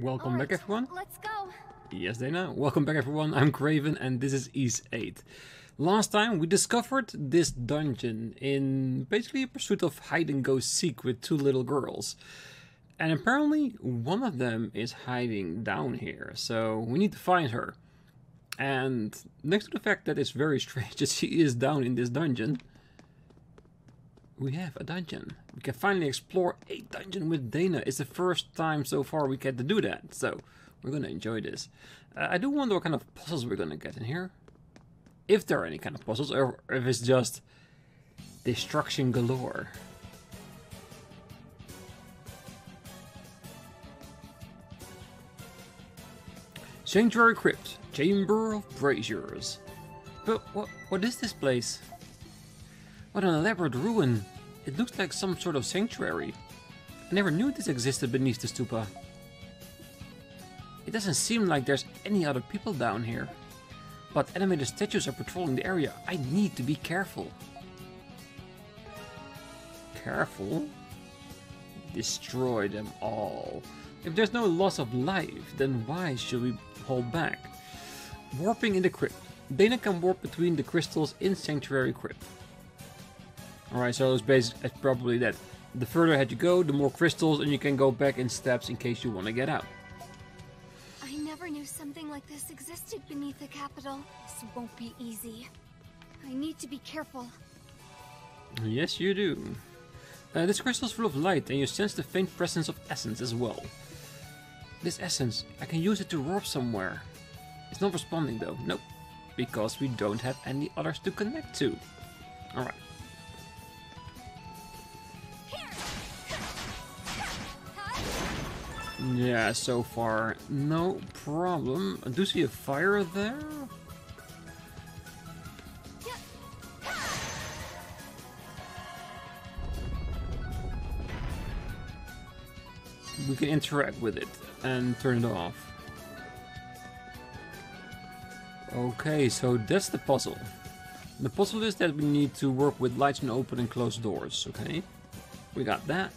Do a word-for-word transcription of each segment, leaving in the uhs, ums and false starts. Welcome right, back everyone. Let's go. Yes, Dana. Welcome back everyone. I'm Craven and this is Ys the eighth. Last time we discovered this dungeon in basically a pursuit of hide and go seek with two little girls. And apparently one of them is hiding down here, so we need to find her. And next to the fact that it's very strange that she is down in this dungeon, we have a dungeon. We can finally explore a dungeon with Dana. It's the first time so far we get to do that, so we're gonna enjoy this. Uh, I do wonder what kind of puzzles we're gonna get in here. If there are any kind of puzzles, or if it's just destruction galore. Sanctuary Crypt, Chamber of Braziers. But what, what is this place? What an elaborate ruin. It looks like some sort of sanctuary. I never knew this existed beneath the stupa. It doesn't seem like there's any other people down here. But animated statues are patrolling the area. I need to be careful. Careful? Destroy them all. If there's no loss of life, then why should we hold back? Warping in the crypt. Dana can warp between the crystals in Sanctuary Crypt. Alright, so it's basically it's probably that. The further ahead you go, the more crystals, and you can go back in steps in case you want to get out. Something like this existed beneath the capital. This won't be easy. I need to be careful. Yes, you do. Uh, this crystal is full of light, and you sense the faint presence of essence as well. This essence, I can use it to warp somewhere. It's not responding though. Nope, because we don't have any others to connect to. All right. Yeah, so far, no problem. I do see a fire there. We can interact with it and turn it off. Okay, so that's the puzzle. The puzzle is that we need to work with lights and open and close doors, okay? We got that.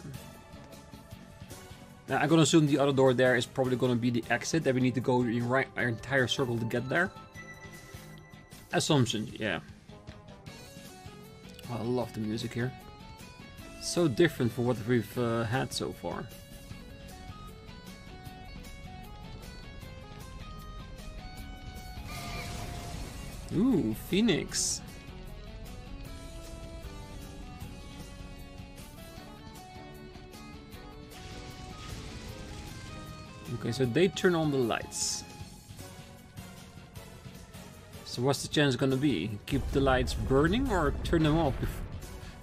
Now, I'm gonna assume the other door there is probably gonna be the exit that we need to go in right our entire circle to get there. Assumption, yeah. Oh, I love the music here. So different from what we've uh, had so far. Ooh, Phoenix. Okay, so they turn on the lights. So what's the chance gonna be? Keep the lights burning or turn them off?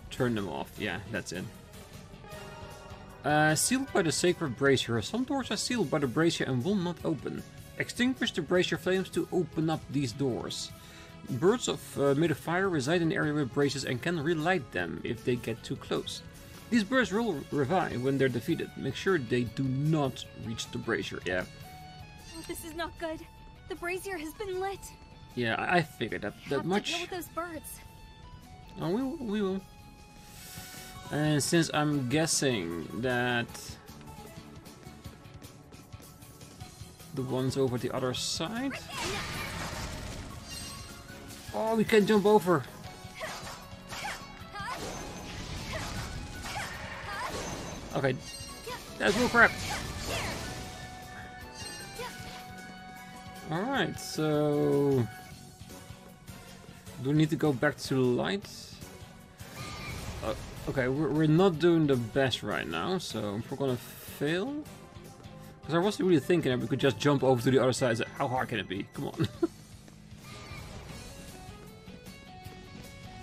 Turn them off, yeah, that's it. Uh, sealed by the sacred bracer. Some doors are sealed by the bracer and will not open. Extinguish the bracer flames to open up these doors. Birds of uh, made of fire reside in the area with braces and can relight them if they get too close. These birds will revive when they're defeated. Make sure they do not reach the brazier, yeah. Oh, this is not good. The brazier has been lit. Yeah, I, I figured that, that have much. To deal with those birds. Oh, we will, we will. And since I'm guessing that the one's over the other side. Oh, we can jump over. Okay, that's real crap. Alright, so do we need to go back to the lights? Uh, okay, we're, we're not doing the best right now, so we're gonna fail. Because I wasn't really thinking that we could just jump over to the other side. How hard can it be? Come on.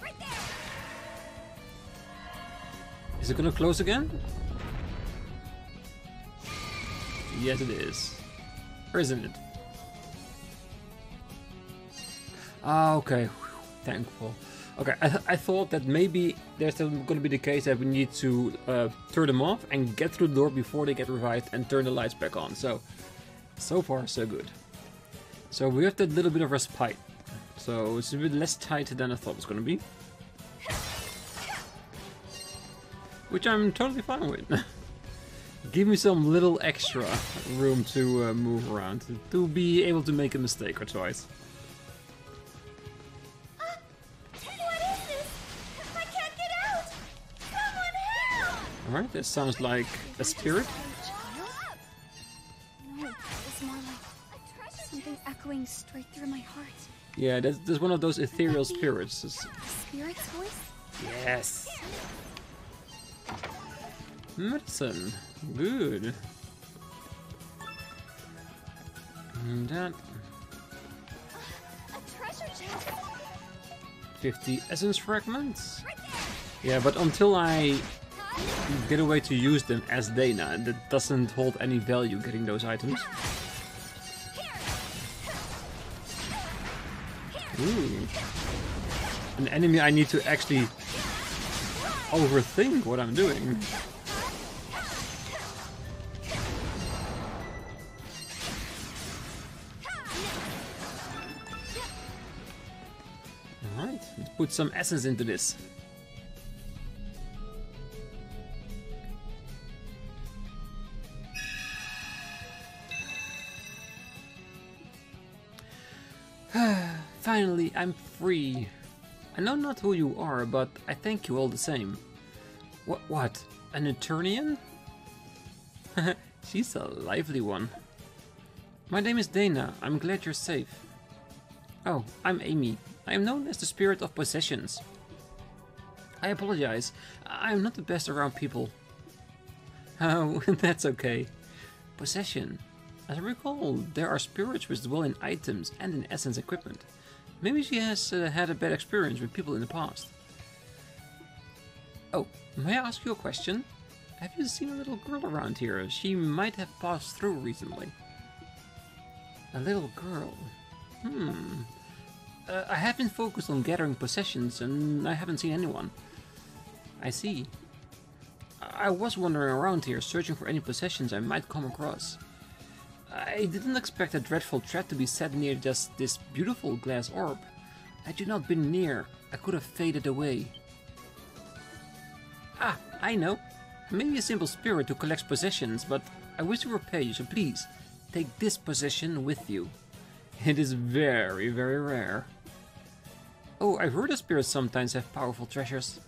Right there. Is it gonna close again? Yes, it is. Or isn't it? Ah, okay. Whew, thankful. Okay, I, th I thought that maybe there's going to be the case that we need to uh, turn them off and get through the door before they get revived and turn the lights back on. So, so far, so good. So we have that little bit of respite. So it's a bit less tight than I thought it was going to be. Which I'm totally fine with. give me some little extra room to uh, move around, to be able to make a mistake or twice. Uh, what is this? I can't get out. Someone help! All right, this sounds like a spirit. No, it was more like something echoing straight through my heart. Yeah, that's, that's one of those ethereal spirits. It's... Spirit's voice? Yes. Medicine. Good. And that. fifty essence fragments? Yeah, but until I get a way to use them as Dana, that doesn't hold any value getting those items. Ooh. An enemy I need to actually overthink what I'm doing. Alright, let's put some essence into this. Finally, I'm free. I know not who you are, but I thank you all the same. What? What? An Eternian? She's a lively one. My name is Dana. I'm glad you're safe. Oh, I'm Amy. I am known as the Spirit of Possessions. I apologize. I am not the best around people. Oh, that's okay. Possession. As I recall, there are spirits which dwell in items and in essence equipment. Maybe she has uh, had a bad experience with people in the past. Oh, may I ask you a question? Have you seen a little girl around here? She might have passed through recently. A little girl. Hmm. Uh, I have been focused on gathering possessions and I haven't seen anyone. I see. I, I was wandering around here searching for any possessions I might come across. I didn't expect a dreadful threat to be set near just this beautiful glass orb. Had you not been near, I could have faded away. Ah, I know. Maybe a simple spirit who collects possessions, but I wish to repay you, so please, take this possession with you. It is very, very rare. Oh, I've heard that spirits sometimes have powerful treasures.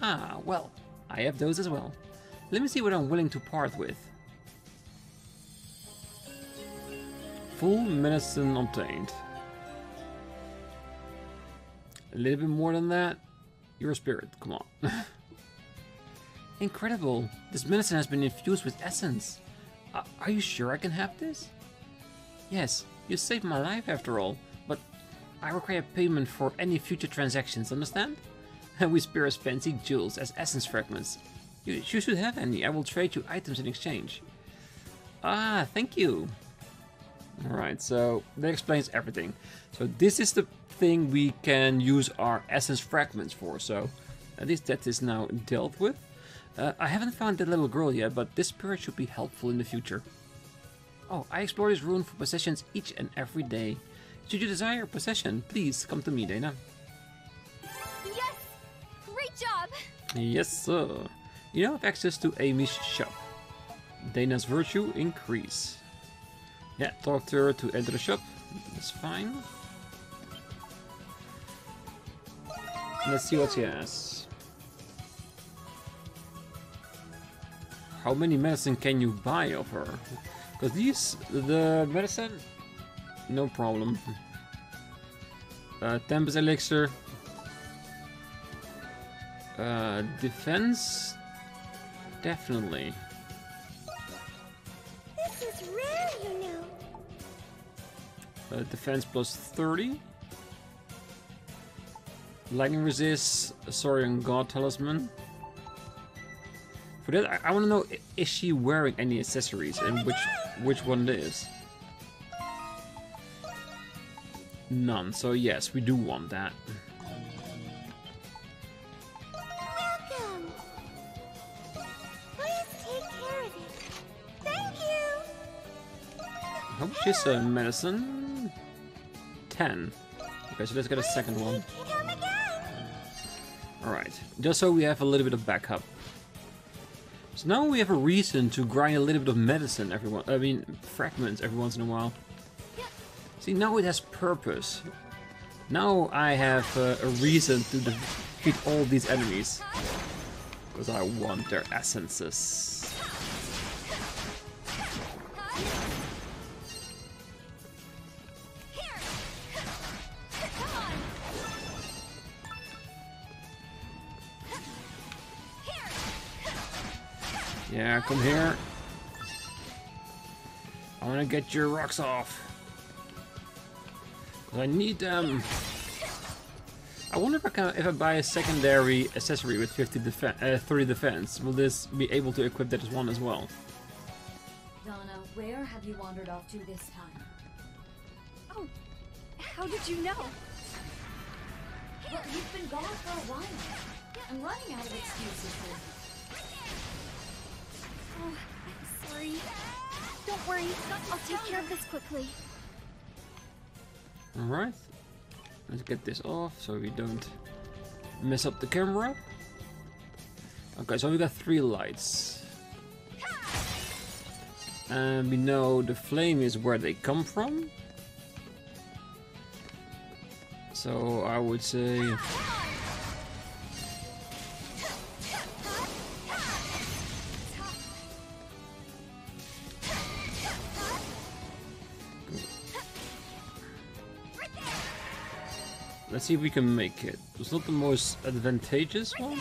Ah, well, I have those as well. Let me see what I'm willing to part with. Full medicine obtained. A little bit more than that. You're a spirit, come on. Incredible. This medicine has been infused with essence. Uh, are you sure I can have this? Yes, you saved my life after all, but I require payment for any future transactions, understand? We spirits fancy jewels as essence fragments. You, you should have any. I will trade you items in exchange. Ah, thank you. Alright, so that explains everything. So this is the thing we can use our essence fragments for, so at least that is now dealt with. Uh, I haven't found that little girl yet, but this spirit should be helpful in the future. Oh, I explore this ruin for possessions each and every day. Should you desire a possession, please come to me, Dana. Yes! Great job! Yes, sir. You now have access to Amy's shop. Dana's virtue increase. Yeah, talk to her to enter the shop. That's fine. Let's see what she has. How many medicine can you buy of her? Because these, the medicine, no problem. Uh, Tempest elixir. Uh, defense, definitely. Uh, defense plus thirty. Lightning resist, Saurian god talisman. For that, I, I want to know, is she wearing any accessories and which which one it is? None, so yes, we do want that. Welcome. Please take care of it. Thank you. I hope she's a medicine. ten. Okay, so let's get a second one. Alright, just so we have a little bit of backup. So now we have a reason to grind a little bit of medicine everyone I mean fragments every once in a while. See, now it has purpose. Now I have uh, a reason to defeat all these enemies. Because I want their essences. Yeah, come here. I want to get your rocks off. I need them. Um, I wonder if I can, if I buy a secondary accessory with fifty defense, uh, thirty defense, will this be able to equip that as one as well? Donna, where have you wandered off to this time? Oh, how did you know? Well, you've been gone for a while. I'm running out of excuses here. Oh, I'm sorry. Don't worry, I'll take care of this quickly. Alright, let's get this off so we don't mess up the camera. Okay, so we got three lights. And we know the flame is where they come from. So I would say... let's see if we can make it. It's not the most advantageous one.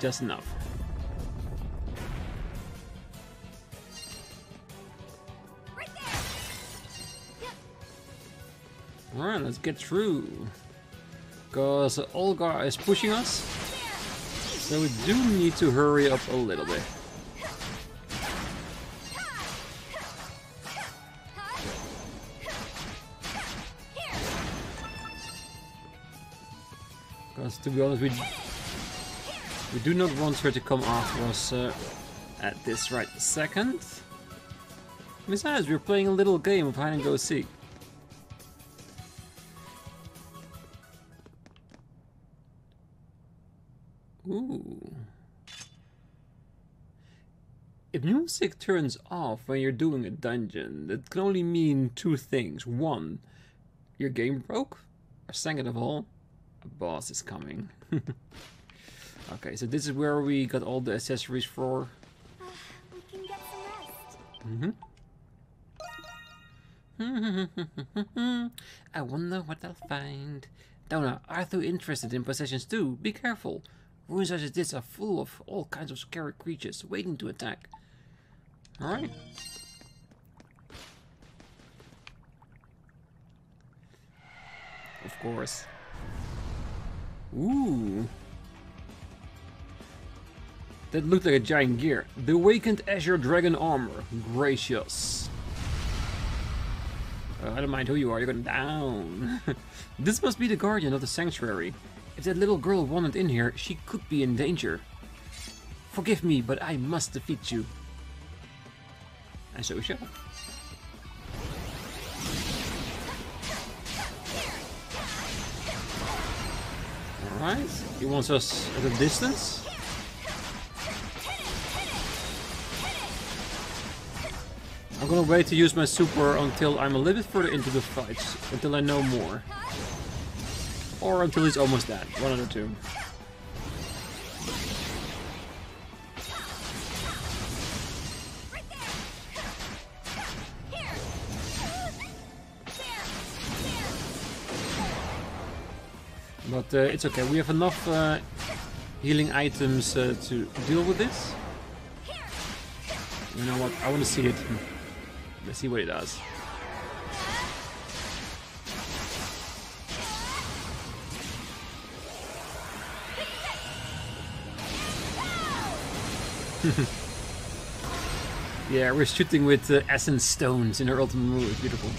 Just enough. Alright, let's get through. Because Olgar is pushing us. So we do need to hurry up a little bit. To be honest, we, we do not want her to come after us uh, at this right second. Besides, we're playing a little game of hide and go seek. Ooh. If music turns off when you're doing a dungeon, that can only mean two things. One, your game broke, or second of all, a boss is coming. Okay, so this is where we got all the accessories for. Uh, we can get some rest. Mm-hmm. I wonder what I'll find. Donna, are you interested in possessions too? Be careful. Ruins such as this are full of all kinds of scary creatures waiting to attack. Alright. Of course. Ooh. That looked like a giant gear. The Awakened Azure Dragon Armor. Gracious. Uh, I don't mind who you are, you're going down. This must be the guardian of the sanctuary. If that little girl wandered in here, she could be in danger. Forgive me, but I must defeat you. And so we shall. Right. He wants us at a distance. I'm gonna wait to use my super until I'm a little bit further into the fight, until I know more. Or until he's almost dead, one of the two. But uh, it's okay, we have enough uh, healing items uh, to deal with this. You know what, I want to see it. Let's see what it does. Yeah, we're shooting with uh, essence stones in her ultimate move, beautiful.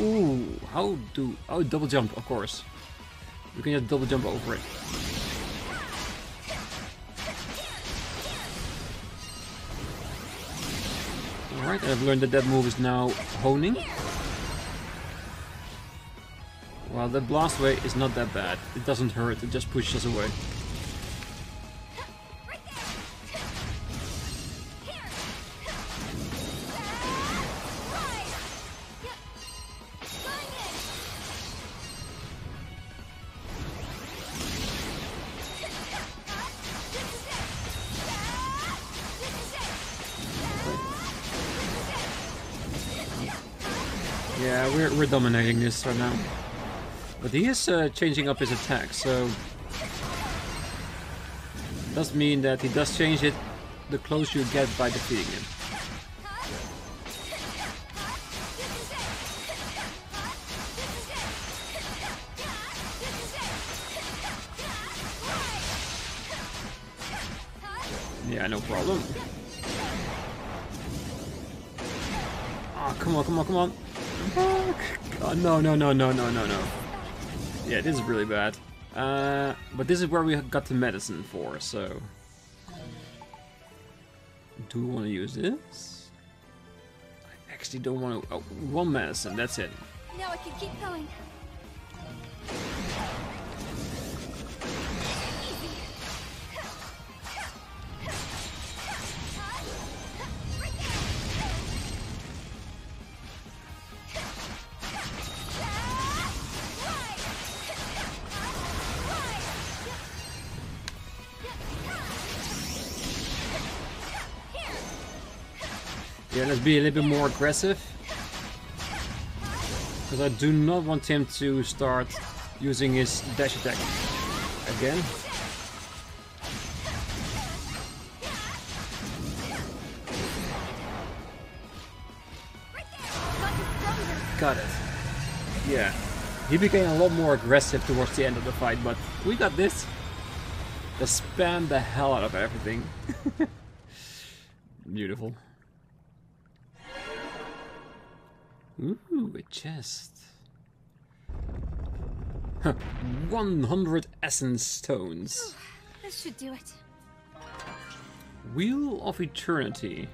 Ooh, how do... oh, double jump, of course. We can just double jump over it. Alright, I've learned that that move is now honing. Well, that blast wave is not that bad. It doesn't hurt, it just pushes us away. Yeah, we're, we're dominating this right now. But he is uh, changing up his attack, so... does mean that he does change it the closer you get by defeating him. Yeah, no problem. Ah, oh, come on, come on, come on. Oh, no, no, no, no, no, no, no. Yeah, this is really bad. Uh, but this is where we got the medicine for, so... do we want to use this? I actually don't want to... Oh, one medicine, that's it. Now I can keep going. Yeah, let's be a little bit more aggressive, because I do not want him to start using his dash attack again. Got it. Yeah, he became a lot more aggressive towards the end of the fight, but we got this. Just spam the hell out of everything. Beautiful. Ooh, a chest. Huh, one hundred essence stones. Ooh, this should do it. Wheel of Eternity.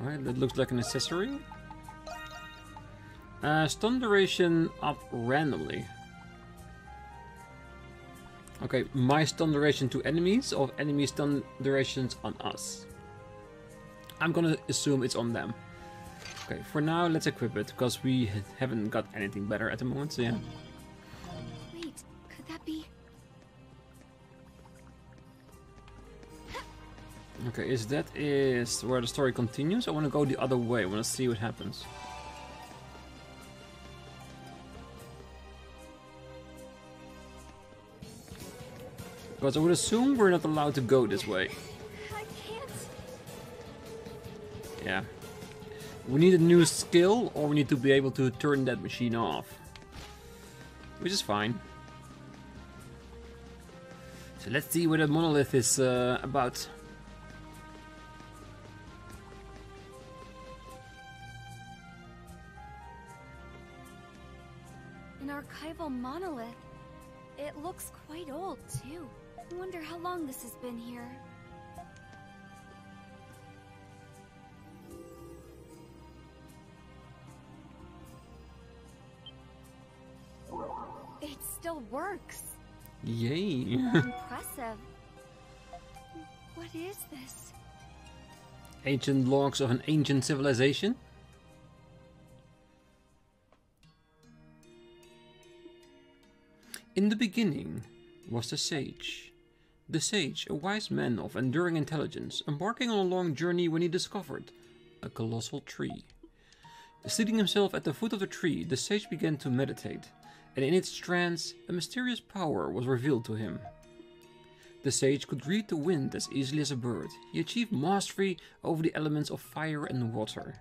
Alright, that looks like an accessory. Uh, stun duration up randomly. Okay, my stun duration to enemies or enemy stun durations on us. I'm gonna assume it's on them. Okay, for now, let's equip it, because we haven't got anything better at the moment, so yeah. Wait, could that be... Okay, is that is where the story continues? I want to go the other way, I want to see what happens. Because I would assume we're not allowed to go this way. I can't. Yeah. We need a new skill, or we need to be able to turn that machine off. Which is fine. So let's see what that monolith is uh, about. An archival monolith. It looks quite old, too. I wonder how long this has been here. It still works. Yay. Impressive. What is this? Ancient logs of an ancient civilization? In the beginning was the sage. The sage, a wise man of enduring intelligence, embarking on a long journey when he discovered a colossal tree. Seating himself at the foot of the tree, the sage began to meditate. And in its trance, a mysterious power was revealed to him. The sage could read the wind as easily as a bird. He achieved mastery over the elements of fire and water.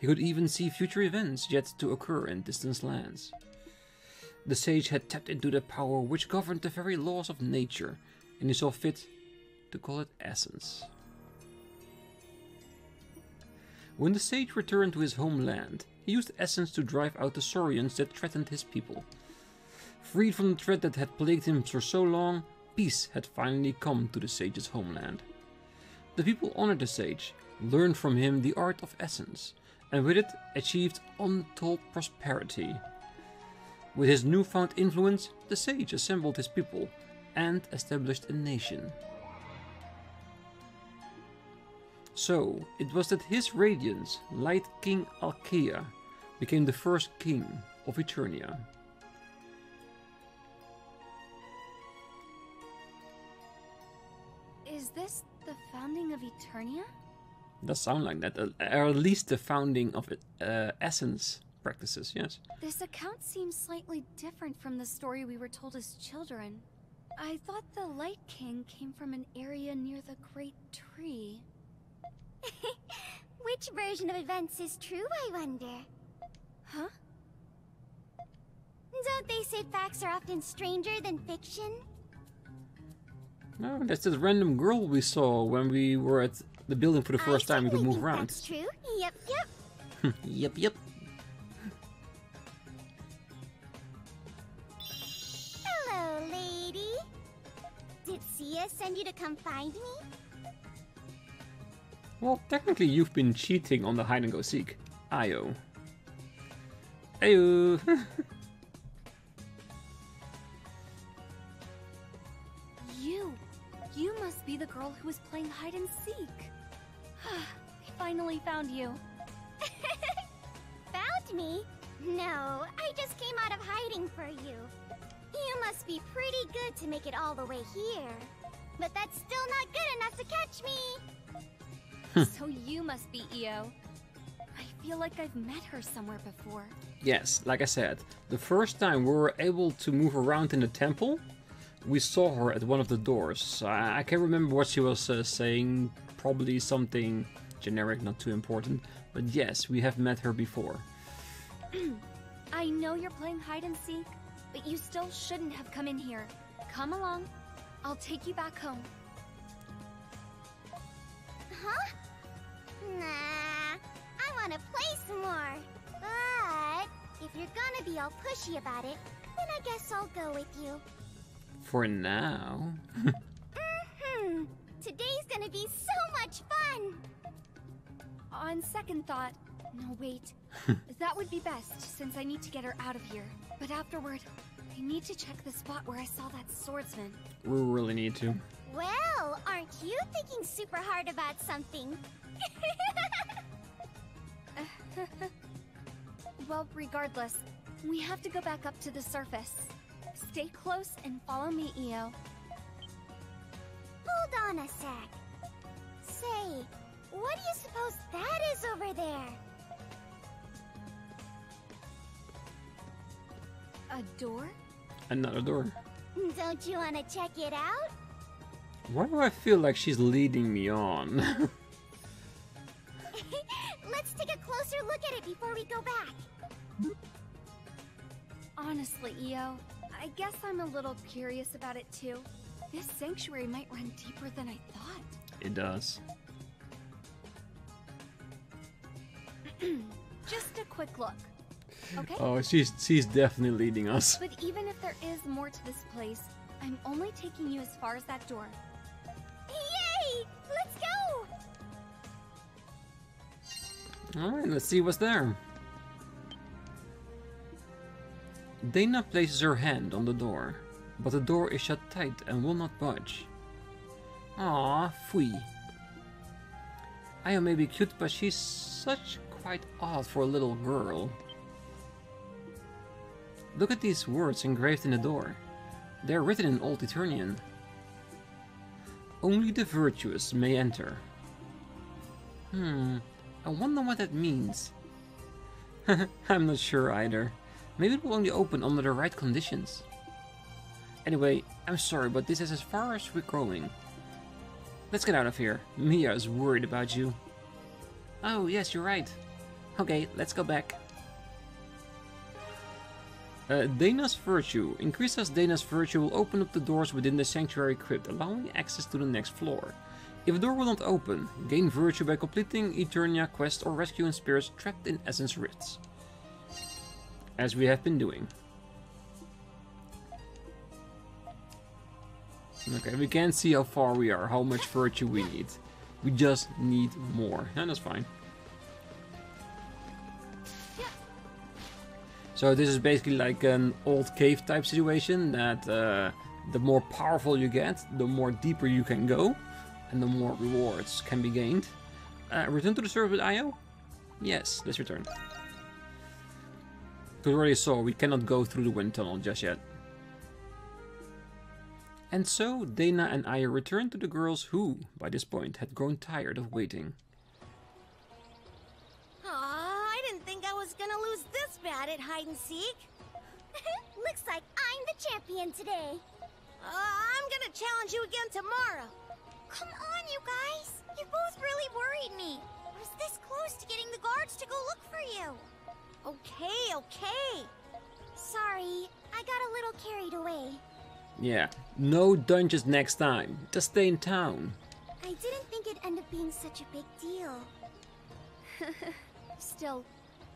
He could even see future events yet to occur in distant lands. The sage had tapped into the power which governed the very laws of nature, and he saw fit to call it essence. When the sage returned to his homeland, he used essence to drive out the Saurians that threatened his people. Freed from the threat that had plagued him for so long, peace had finally come to the sage's homeland. The people honored the sage, learned from him the art of essence, and with it achieved untold prosperity. With his newfound influence, the sage assembled his people and established a nation. So, it was that his radiance, Light King Alcaea, became the first king of Eternia. Is this the founding of Eternia? It does sound like that, or at least the founding of uh, essence practices, yes. This account seems slightly different from the story we were told as children. I thought the Light King came from an area near the Great Tree. Which version of events is true, I wonder? Huh? Don't they say facts are often stranger than fiction? No, that's this random girl we saw when we were at the building for the first I time. We could move around. That's true. Yep, yep. Yep, yep. Hello, lady. Did Sia send you to come find me? Well, technically, you've been cheating on the hide and go seek, Io. Ayo. You must be the girl who was playing hide and seek. I finally found you. Found me? No, I just came out of hiding for you. You must be pretty good to make it all the way here. But that's still not good enough to catch me. So you must be Io. I feel like I've met her somewhere before. Yes, like I said, the first time we were able to move around in the temple, we saw her at one of the doors. I, I can't remember what she was uh, saying, probably something generic, not too important, but yes, we have met her before. I know you're playing hide and seek, but you still shouldn't have come in here. Come along, I'll take you back home. Huh? Nah, I want to play some more, but if you're gonna be all pushy about it, then I guess I'll go with you. For now. Mm-hmm. Today's gonna be so much fun! On second thought, no wait, that would be best since I need to get her out of here. But afterward, I need to check the spot where I saw that swordsman. We really need to. Well, aren't you thinking super hard about something? Well, regardless, we have to go back up to the surface. Stay close and follow me, Io. Hold on a sec. Say, what do you suppose that is over there? A door? Another door. Don't you want to check it out? Why do I feel like she's leading me on? Let's take a closer look at it before we go back. Honestly, Io, I guess I'm a little curious about it too. This sanctuary might run deeper than I thought. It does. Just a quick look, okay? Oh, she's she's definitely leading us. But even if there is more to this place, I'm only taking you as far as that door. Yay! Let's go! All right, let's see what's there. Dana places her hand on the door, but the door is shut tight and will not budge. Aww, fui. Io may be cute, but she's such quite odd for a little girl. Look at these words engraved in the door. They're written in Old Eternian. Only the virtuous may enter. Hmm, I wonder what that means. I'm not sure either. Maybe it will only open under the right conditions. Anyway, I'm sorry, but this is as far as we're going. Let's get out of here. Mia is worried about you. Oh, yes, you're right. Okay, let's go back. Uh, Dana's Virtue. Increases Dana's Virtue will open up the doors within the Sanctuary Crypt, allowing access to the next floor. If a door will not open, gain Virtue by completing Eternia quests or rescuing spirits trapped in Essence Rifts. As we have been doing. Okay, we can't see how far we are, how much virtue we need. We just need more, and that's fine. So this is basically like an old cave type situation, that uh, the more powerful you get, the more deeper you can go, and the more rewards can be gained. Uh, return to the surface with Io? Yes, let's return. We already saw we cannot go through the wind tunnel just yet. And so Dana and Aya returned to the girls who, by this point, had grown tired of waiting. gonna lose this bad at hide-and-seek. Looks like I'm the champion today. Uh, I'm gonna challenge you again tomorrow. Come on, you guys. You both really worried me. I was this close to getting the guards to go look for you. Okay, okay. Sorry, I got a little carried away. Yeah, no dungeons next time. Just stay in town. I didn't think it'd end up being such a big deal. Still,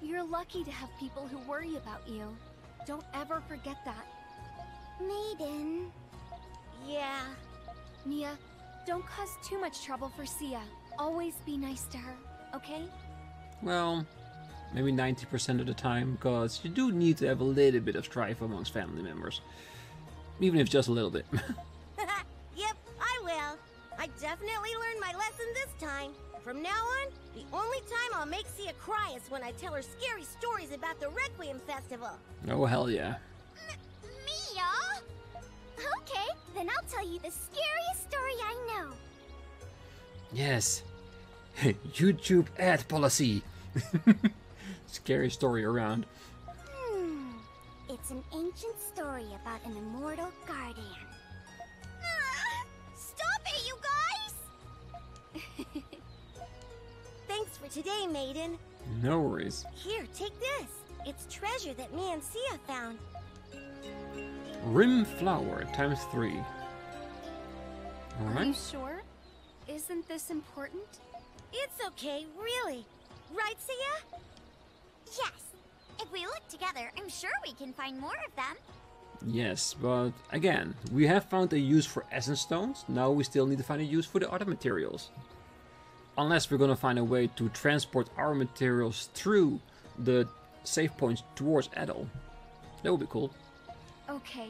you're lucky to have people who worry about you. Don't ever forget that. Maiden. Yeah. Mia, don't cause too much trouble for Sia. Always be nice to her, okay? Well, maybe ninety percent of the time, because you do need to have a little bit of strife amongst family members. Even if just a little bit. Yep, I will. I definitely learned my lesson this time. From now on, the only time I'll make Sia cry is when I tell her scary stories about the Requiem Festival. Oh, hell yeah. M Mia? Okay, then I'll tell you the scariest story I know. Yes. YouTube ad policy. Scary story around. Hmm. It's an ancient story about an immortal guardian. Ah, stop it, you guys! Thanks for today, Maiden. No worries. Here, take this. It's treasure that me and Sia found. Rim flower times three. All right. Are you sure? Isn't this important? It's okay, really. Right, Sia? Yes. If we look together, I'm sure we can find more of them. Yes, but again, we have found a use for essence stones. Now we still need to find a use for the other materials. Unless we're going to find a way to transport our materials through the save points towards Edel. That would be cool. Okay.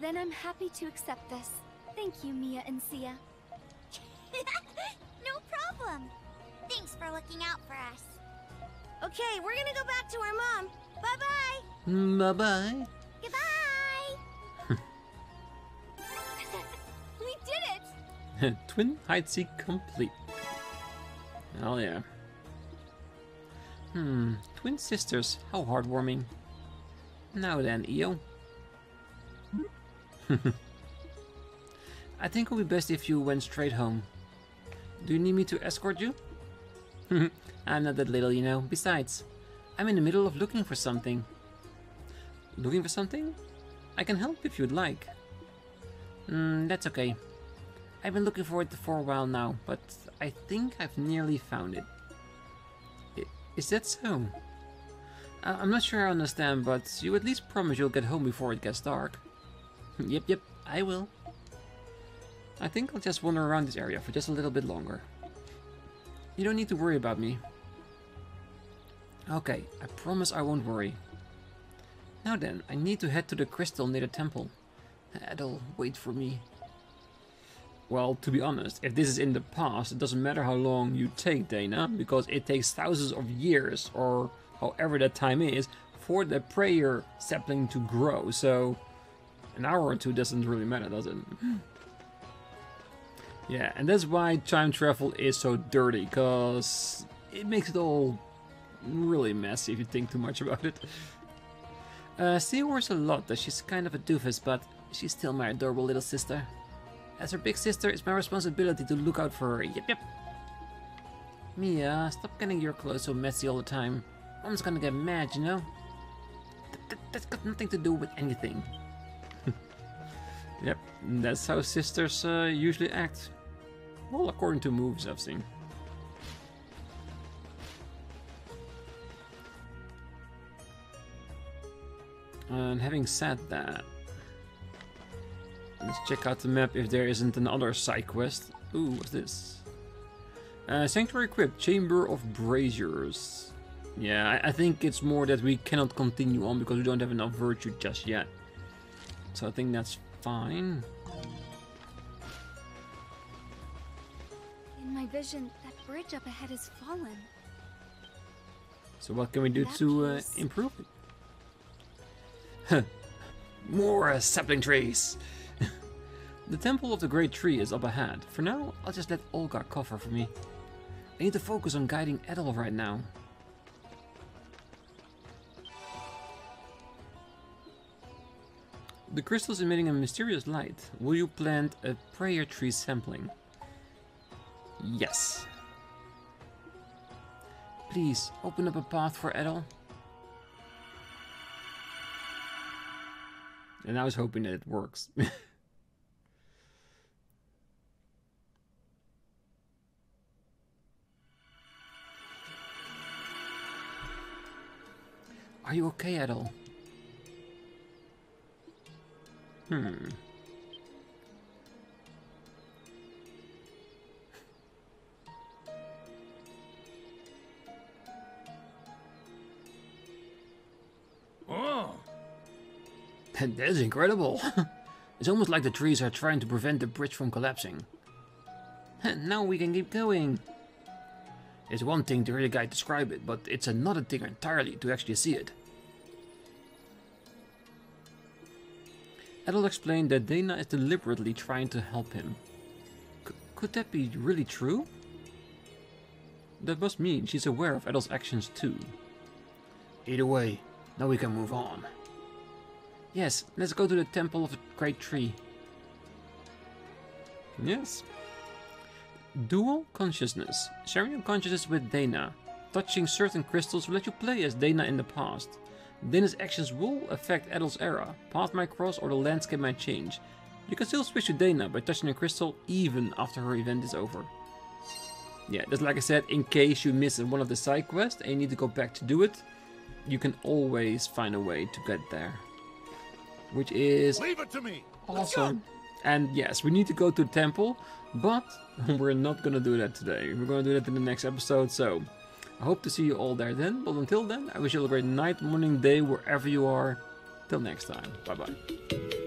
Then I'm happy to accept this. Thank you, Mia and Sia. No problem. Thanks for looking out for us. Okay, we're gonna go back to our mom. Bye-bye. Bye-bye. Goodbye. We did it! Twin hide-seek complete. Hell yeah. Hmm, twin sisters, how heartwarming. Now then, Io. I think it would be best if you went straight home. Do you need me to escort you? I'm not that little, you know. Besides, I'm in the middle of looking for something. Looking for something? I can help if you'd like. Mm, that's okay. I've been looking for it for a while now, but I think I've nearly found it. I- is that so? I- I'm not sure I understand, but you at least promise you'll get home before it gets dark. Yep, yep, I will. I think I'll just wander around this area for just a little bit longer. You don't need to worry about me. Okay, I promise I won't worry. Now then, I need to head to the crystal near the temple. Edel, wait for me. Well, to be honest, if this is in the past, it doesn't matter how long you take, Dana, because it takes thousands of years, or however that time is, for the prayer sapling to grow, so an hour or two doesn't really matter, does it? Yeah, and that's why time travel is so dirty, because it makes it all really messy if you think too much about it. Uh, Sia works a lot, though she's kind of a doofus, but she's still my adorable little sister. As her big sister, it's my responsibility to look out for her. Yep, yep. Mia, stop getting your clothes so messy all the time. Mom's gonna get mad, you know? Th th that's got nothing to do with anything. Yep, that's how sisters uh, usually act. Well, according to movies I've seen. And having said that, let's check out the map if there isn't another side quest. Ooh, what's this? Uh, Sanctuary Crypt, Chamber of Braziers. Yeah, I, I think it's more that we cannot continue on because we don't have enough virtue just yet. So I think that's fine. In my vision, that bridge up ahead has fallen. So what can we do that to uh, improve it? More uh, sapling trees! The Temple of the Great Tree is up ahead. For now, I'll just let Olgar cover for me. I need to focus on guiding Edel right now. The crystal is emitting a mysterious light. Will you plant a prayer tree sapling? Yes. Please, open up a path for Edel. And I was hoping that it works. Are you okay, Edel? Hmm. Oh. That is incredible. It's almost like the trees are trying to prevent the bridge from collapsing. And now we can keep going. It's one thing to hear the guy describe it, but it's another thing entirely to actually see it. Edel explained that Dana is deliberately trying to help him. C could that be really true? That must mean she's aware of Edel's actions too. Either way, now we can move on. Yes, let's go to the Temple of the Great Tree. Yes. Dual consciousness. Sharing your consciousness with Dana. Touching certain crystals will let you play as Dana in the past. Dana's actions will affect Edel's era. Path might cross or the landscape might change. You can still switch to Dana by touching a crystal even after her event is over. Yeah, just like I said, in case you miss one of the side quests and you need to go back to do it, you can always find a way to get there. Which is Leave it to me. Awesome. And yes, we need to go to the temple, but we're not going to do that today. We're going to do that in the next episode, so I hope to see you all there then. But until then, I wish you all a great night, morning, day, wherever you are. Till next time. Bye-bye.